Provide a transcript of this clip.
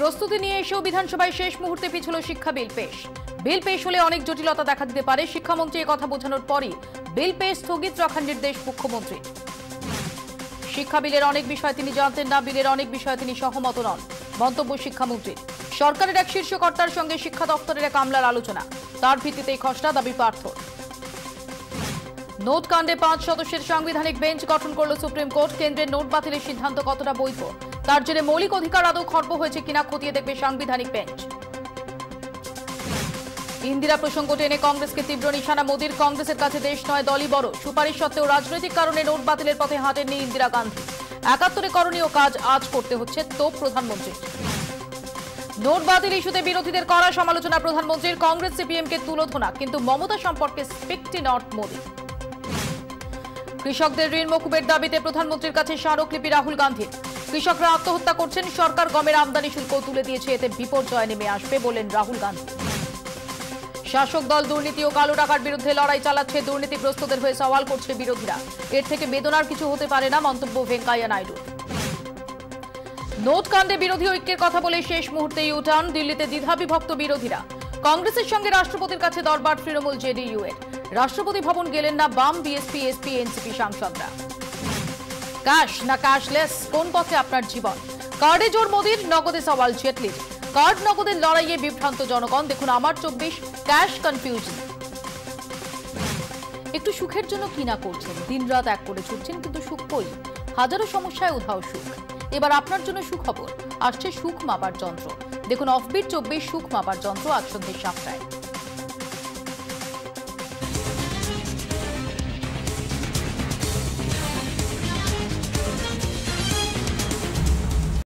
প্রস্তুতি নিয়ে এসেও বিধানসভায় শেষ মুহূর্তে পিছল শিক্ষা বিল পেশ। বিল পেশ হলে অনেক জটিলতা দেখা দিতে পারে, শিক্ষামন্ত্রী কথা বোঝানোর পরই বিল পেশ স্থগিত রাখার নির্দেশ মুখ্যমন্ত্রী। শিক্ষা বিলের অনেক বিষয় তিনি জানতেন না, বিলের অনেক বিষয় তিনি সহমত নন, মন্তব্য শিক্ষামন্ত্রীর। সরকারের এক শীর্ষকর্তার সঙ্গে শিক্ষা দপ্তরের এক আমলার আলোচনা, তার ভিত্তিতেই খসড়া দাবি পার্থ। নোট কাণ্ডে 5 সদস্যের সাংবিধানিক বেঞ্চ গঠন করল সুপ্রিম কোর্ট। কেন্দ্রের নোট বাতিলের সিদ্ধান্ত কতটা বৈধ, তার জেরে মৌলিক অধিকার আদৌ খর্ব হয়েছে কিনা খতিয়ে দেখবে সাংবিধানিক বেঞ্চ। ইন্দিরা প্রসঙ্গ টেনে কংগ্রেসকে তীব্র নিশানা মোদীর। কংগ্রেসের কাছে দেশ নয়, দলই বড়, সুপারিশ সত্ত্বেও রাজনৈতিক কারণে নোট বাতিলের পথে হাঁটেননি ইন্দিরা গান্ধী। 71 করণীয় কাজ আজ করতে হচ্ছে তোপ প্রধানমন্ত্রী। নোট বাতিল ইস্যুতে বিরোধীদের কড়া সমালোচনা প্রধানমন্ত্রীর। কংগ্রেস সিপিএমকে তুলোধনা, কিন্তু মমতা সম্পর্কে স্পিকটি নট মোদী। কৃষকদের ঋণ মকুবের দাবিতে প্রধানমন্ত্রীর কাছে স্মারকলিপি রাহুল গান্ধীর। কৃষকরা আত্মহত্যা করছেন, সরকার গমের আমদানি শুল্ক তুলে দিয়েছে, এতে বিপর্যয় নেমে আসবে বলেন রাহুল গান্ধী। শাসক দল দুর্নীতি ও কালো টাকার বিরুদ্ধে লড়াই চালাচ্ছে, দুর্নীতিগ্রস্তদের হয়ে সওয়াল করছে বিরোধীরা। এর থেকে বেদনার কিছু হতে পারে না, মন্তব্য ভেঙ্কাইয়া নাইডু। নোট কাণ্ডে বিরোধী ঐক্যের কথা বলে শেষ মুহূর্তে ইউটার্ন, দিল্লিতে দ্বিধাবিভক্ত বিরোধীরা। কংগ্রেসের সঙ্গে রাষ্ট্রপতির কাছে দরবার তৃণমূল জেডিইউ এর। রাষ্ট্রপতি ভবন গেলেন না বাম, বিএসপি, এসপি, এনসিপি সাংসদরা। ক্যাশ না ক্যাশলেস, কোন পথে আপনার জীবন? কার্ডে জোর মোদীর, নগদে সওয়াল জেটলির। কার্ড নগদের লড়াইয়ে বিভ্রান্ত জনগণ, দেখুন আমার 24 ক্যাশ কনফিউশন। একটু সুখের জন্য কি না করছেন, দিনরাত এক করে ছুটছেন, কিন্তু সুখ কই? হাজারো সমস্যায় উধাও সুখ। এবার আপনার জন্য সুখবর আসছে, সুখ মাপার যন্ত্র। দেখুন অফবিট 24 সুখ মাপার যন্ত্র আজ সন্ধ্যে 7টায়।